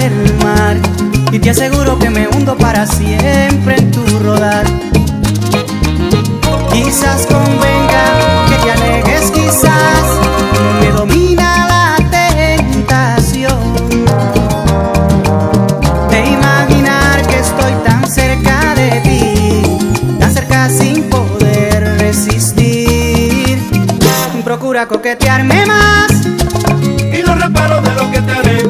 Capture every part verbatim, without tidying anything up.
del mar, y te aseguro que me hundo para siempre en tu rodar. Quizás convenga que te alejes, quizás me domina la tentación de imaginar que estoy tan cerca de ti, tan cerca sin poder resistir. Procura coquetearme más y no reparo de lo que te haré.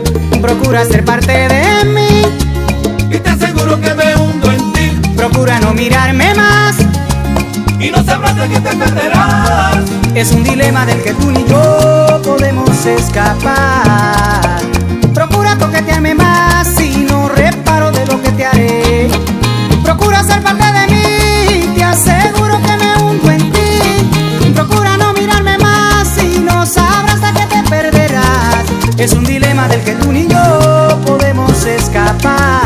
Procura ser parte de mí y te aseguro que me hundo en ti. Procura no mirarme más y no sabrás de qué te perderás. Es un dilema del que tú ni yo podemos escapar. Procura coquetearme más y no reparo de lo que te haré. Procura ser parte de mí y te aseguro que me hundo en ti. Procura no mirarme más y no sabrás de qué te perderás. Es un dilema del que tú ni yo podemos escapar.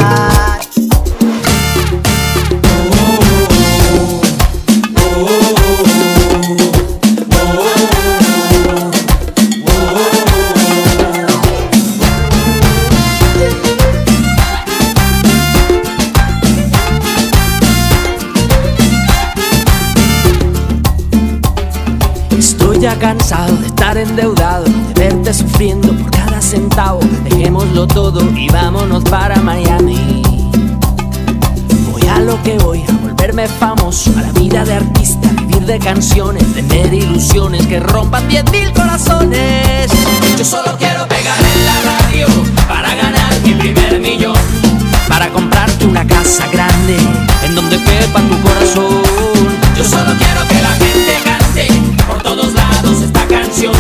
Cansado de estar endeudado, de verte sufriendo por cada centavo. Dejémoslo todo y vámonos para Miami. Voy a lo que voy, a volverme famoso, a la vida de artista, vivir de canciones, tener ilusiones que rompan diez mil corazones. Yo solo quiero pegar en la radio para ganar mi primer millón, para comprarte una casa grande en donde quepa tu corazón. Yo solo quiero que la gente cante por todos lados esta canción,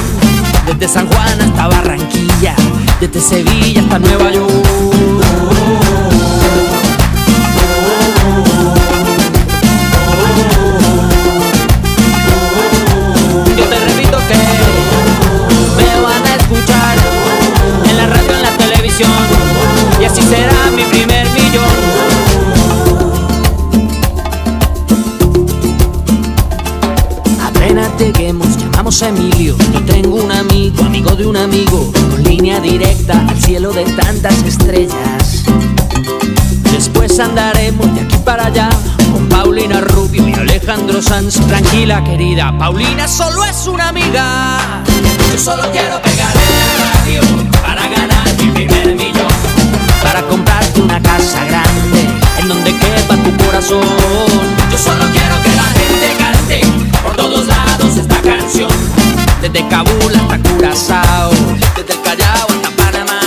desde San Juan hasta Barranquilla, desde Sevilla hasta Nueva York. Yo te repito que me van a escuchar en la radio, en la televisión, y así será mi primer millón. Lleguemos, llamamos a Emilio. Yo tengo un amigo, amigo de un amigo, con línea directa al cielo de tantas estrellas. Después andaremos de aquí para allá con Paulina Rubio y Alejandro Sanz. Tranquila, querida, Paulina solo es una amiga. Yo solo quiero pegar en la radio para ganar mi primer millón, para comprarte una casa grande en donde quepa tu corazón. Yo solo quiero que la gente cante por todos lados esta canción, desde Kabul hasta Curazao, desde el Callao hasta Panamá.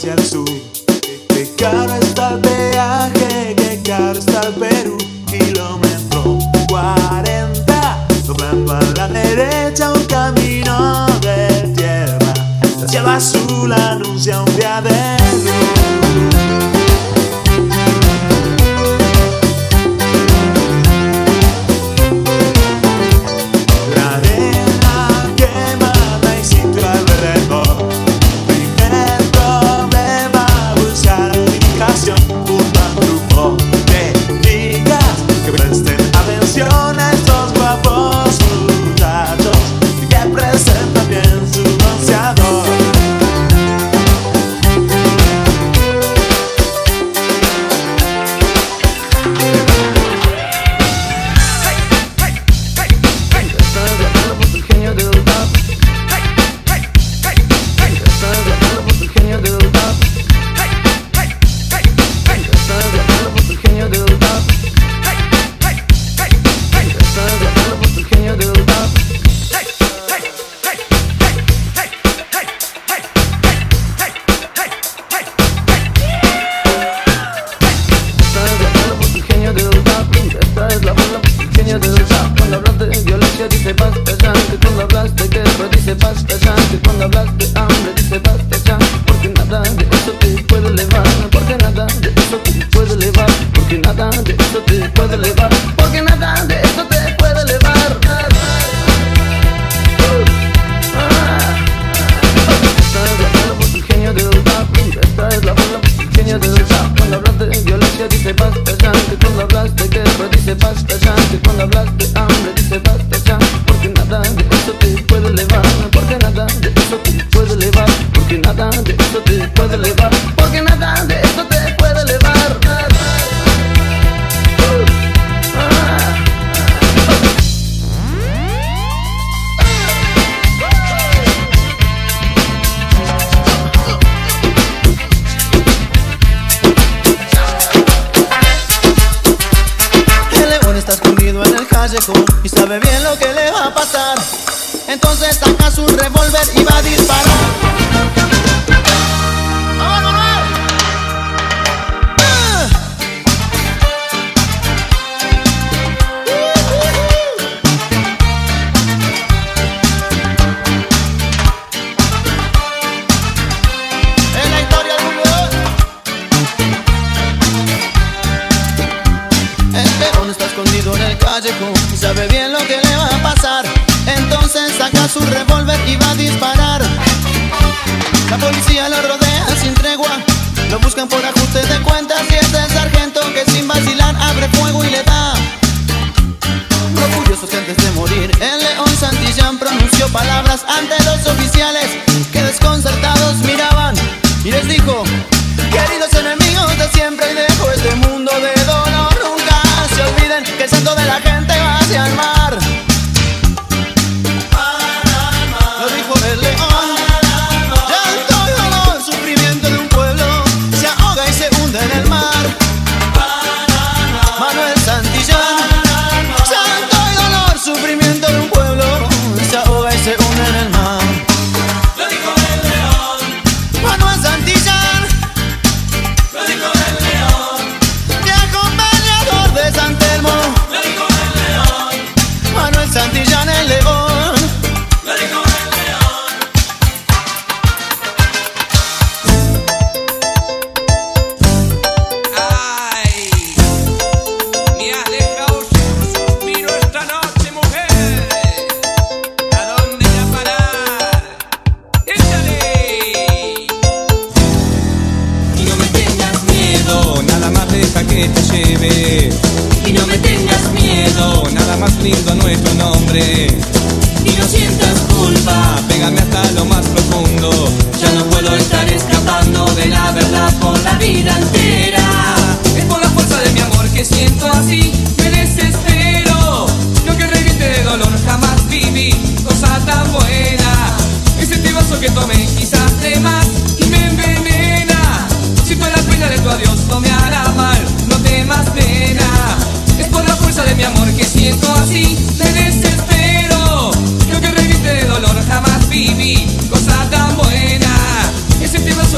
hacia el sur. Qué caro está el peaje, qué caro está el Perú. Kilómetro cuarenta, doblando a la derecha un camino de tierra. El cielo azul anuncia un día de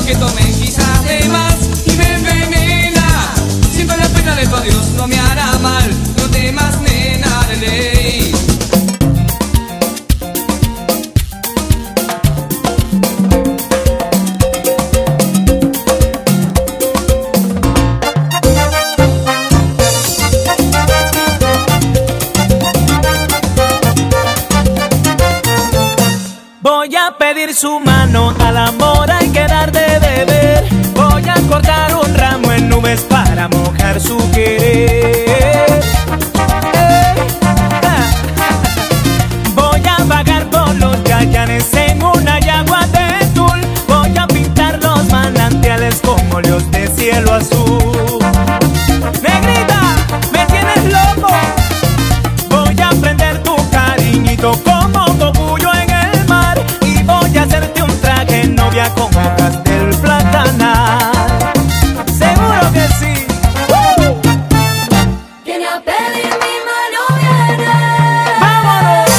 que tomen quizás. coger su mano, al amor hay que dar de beber. Voy a cortar un ramo en nubes para mojar su querer. Voy a vagar por los yayanes en una yagua de tul. Voy a pintar los manantiales con óleos de cielo azul. Negrita, me tienes loco. Voy a prender tu cariñito como cogullo en el mar. Y voy a hacerte un traje novia con hojas del platanal. Seguro que sí. ¡Uh! Viene a pedir mi mano, viene. ¡Vámonos!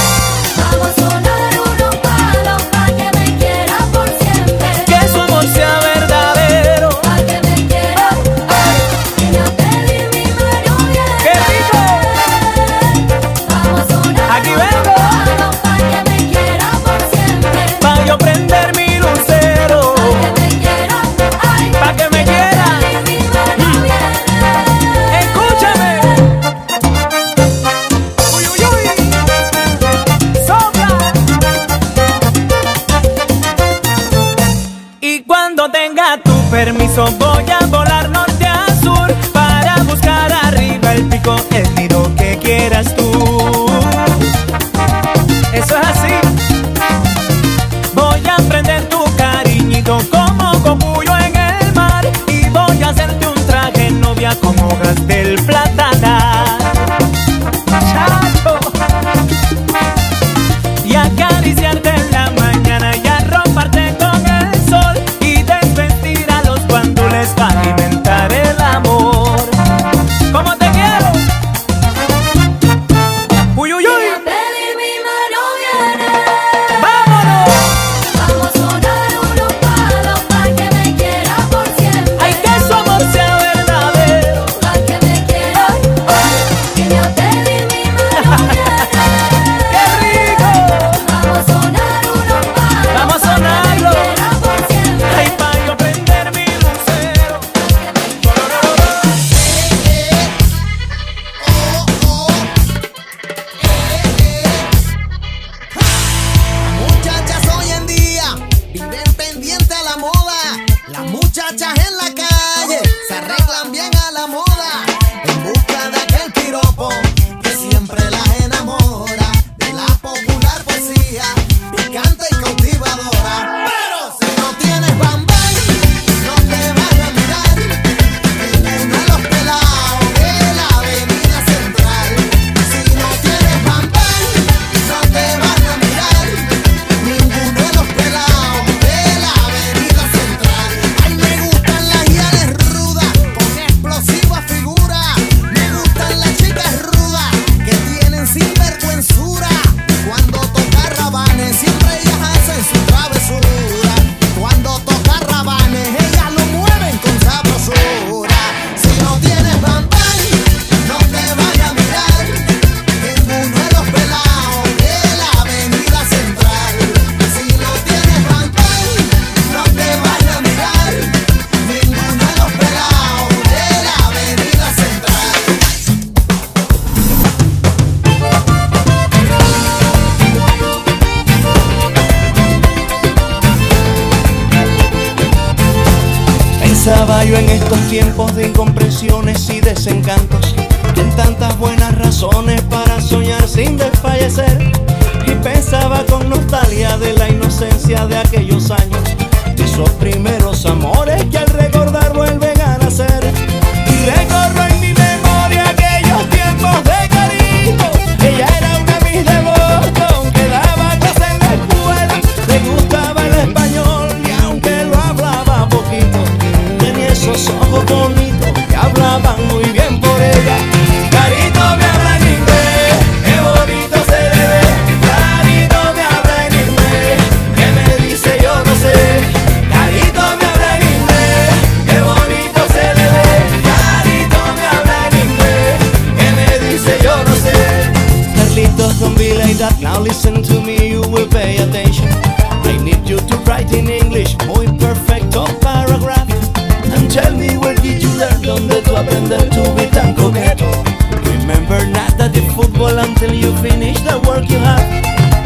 Vamos a sonar unos palos pa' que me quiera por siempre. Que su amor sea verdadero, pa' que me quiera. ¡Ay! Viene a pedir mi mano, viene. ¡Qué rico! Vamos a sonar. Aquí vengo. Permiso, voy a volar norte a sur para buscar arriba el pico, el nido que quieras tú. Eso es así. Voy a prender tu cariñito como cogullo en el mar. Y voy a hacerte un traje novia con hojas del platanal. Chaco. Y acariciarte en la mañana y arroparte con el sol. Para alimentar el amor. ¿Cómo te quiero? Uy, uy, uy. Viene a pedir mi mano, viene. ¡Vámonos! Vamos a sonar unos palos para que me quiera por siempre. Ay, que su amor sea verdadero, para que me quiera. Ay, viene a pedir mi mano, viene. ¡Qué rico! Vamos a sonar unos palos. Vamos a sonarlo. Pensaba yo en estos tiempos de incomprensiones y desencantos, en tantas buenas razones para soñar sin desfallecer. Y pensaba con nostalgia de la inocencia de aquellos años, de esos primeros amores que al recordar vuelven a nacer. Y recorro en mi memoria aquellos tiempos de cariño. Ella era una Miss de Boston que daba clase en la escuela. Le gustaba el español y aunque lo hablaba poquito, esos ojos bonitos que hablaban muy bien por ella. Carito me habla en inglés, qué bonito se le ve. Carito me habla en inglés, qué me dice yo no sé. Carito me habla en inglés, qué bonito se le ve. Carito me habla en inglés, qué me dice yo no sé. Carlitos, don't be like that, now listen to me, you will pay attention. I need you to write in English, muy perfecto paragraph. Tell me where did you learn, donde tú aprendes to be tan coqueto. Remember nada de fútbol until you finish the work you have.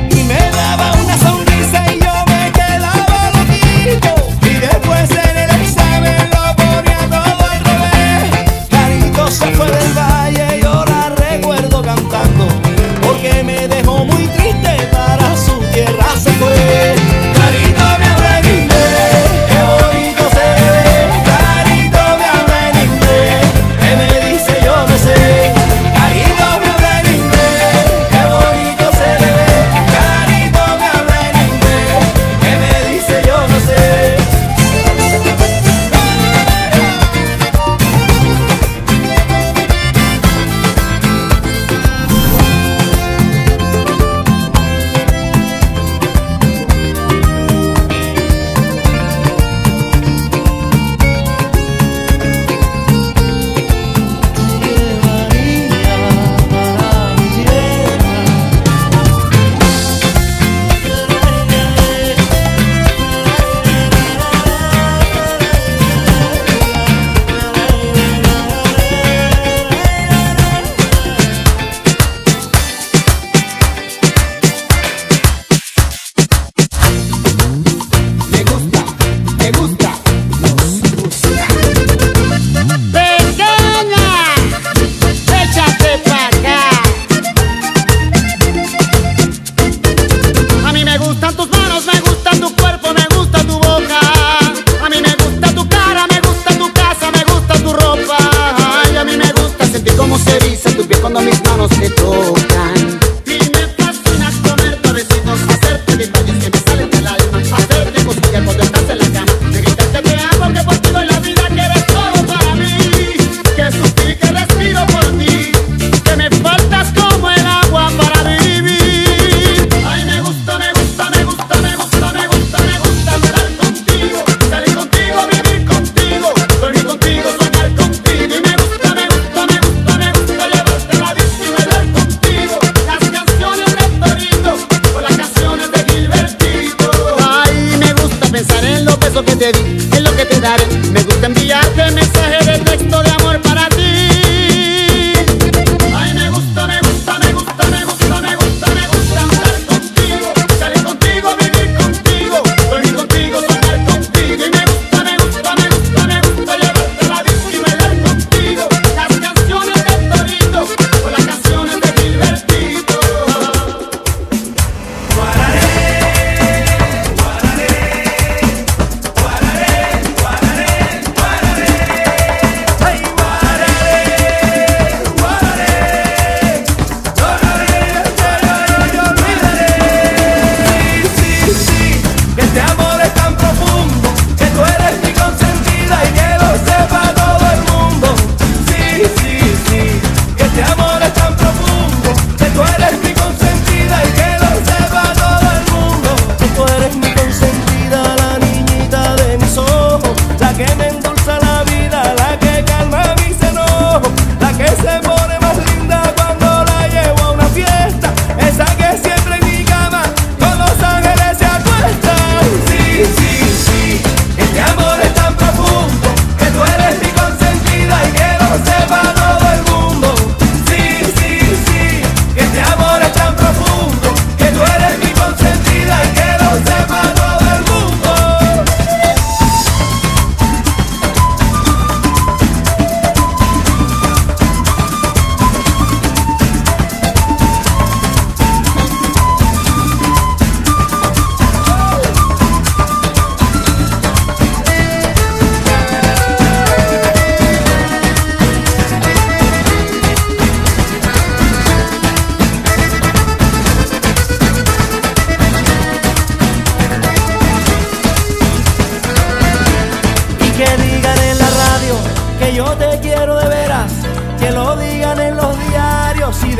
Y me daba una sonrisa y yo me quedaba.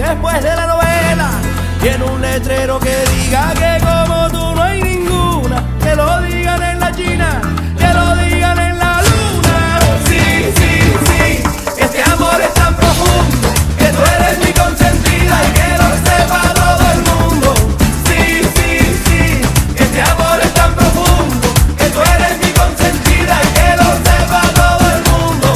después de la novela tiene un letrero que diga que como tú no hay ninguna. Que lo digan en la China, que lo digan en la luna. Sí, sí, sí, este amor es tan profundo que tú eres mi consentida y que lo sepa todo el mundo. Sí, sí, sí, este amor es tan profundo que tú eres mi consentida y que lo sepa todo el mundo.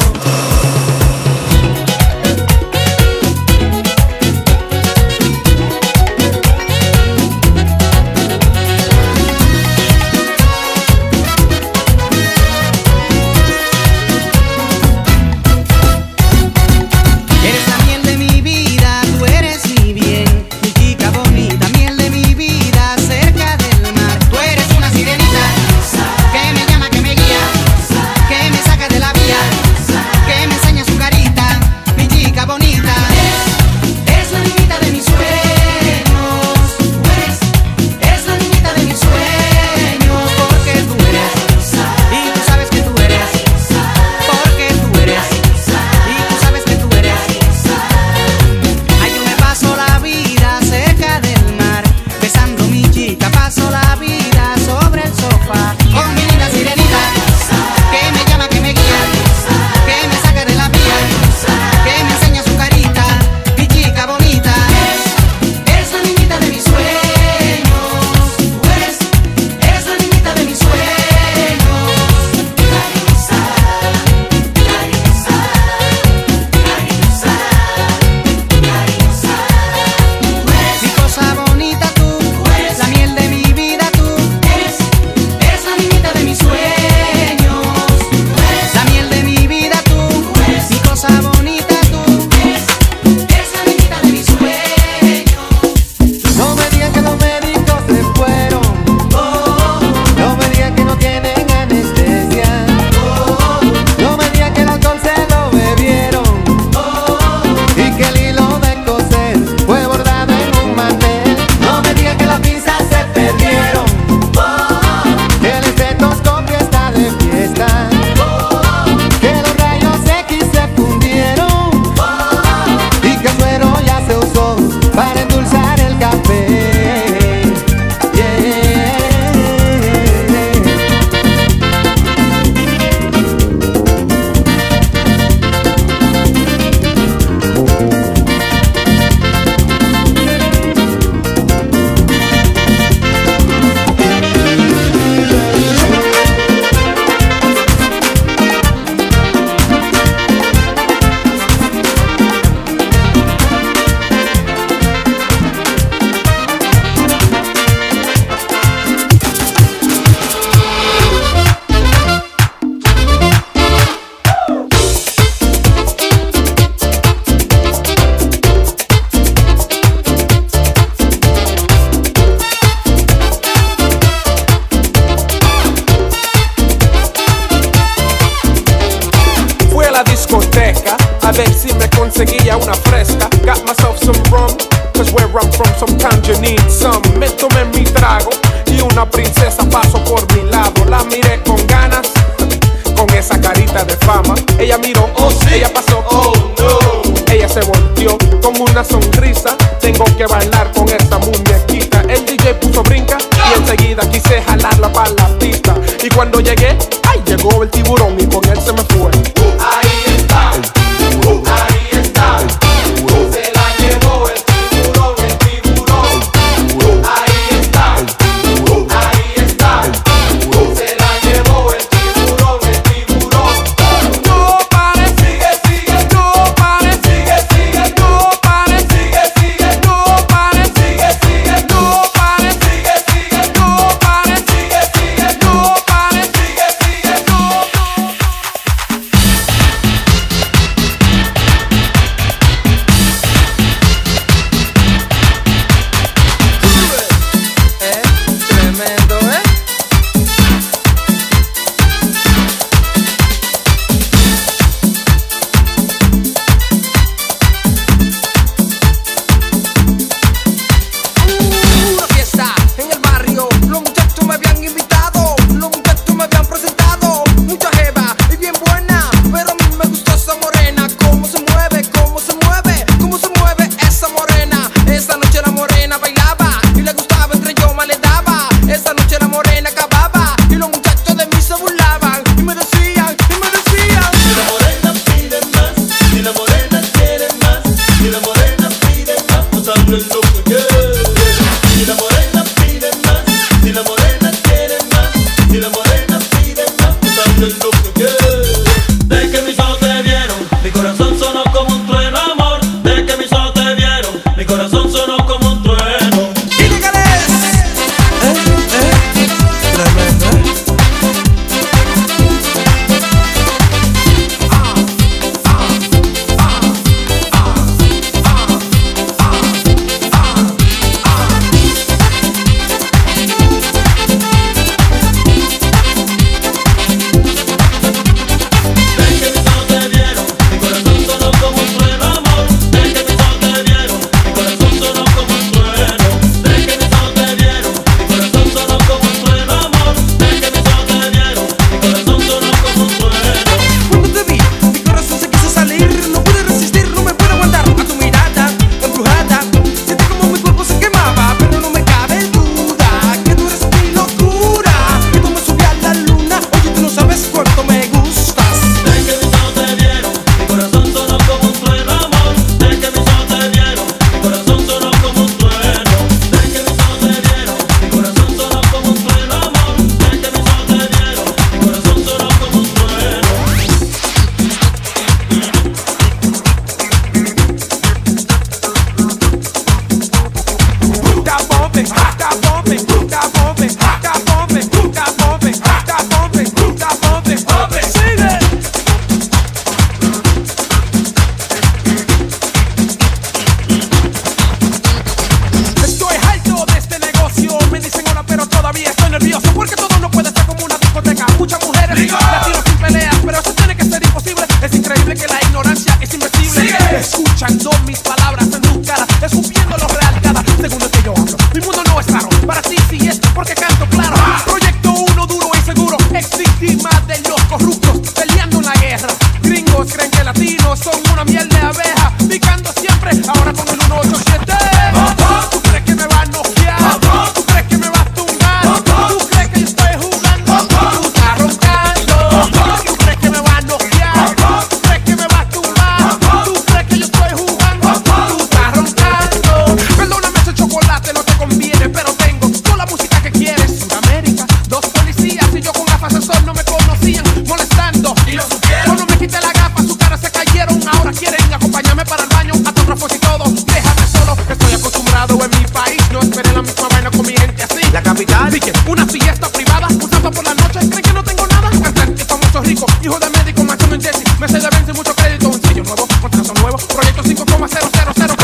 pique, una fiesta privada, un sábado por la noche, creen que no tengo nada. Atlético, muchos ricos, hijo de médico, marchando en Jesse, me sé de veinte y mucho crédito, un sello nuevo, contrato nuevo, proyecto cinco coma cero cero cero.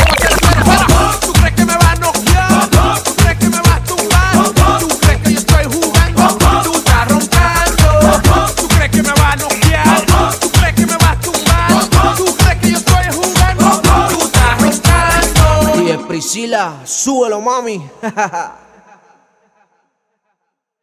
Priscila, súbelo, mami.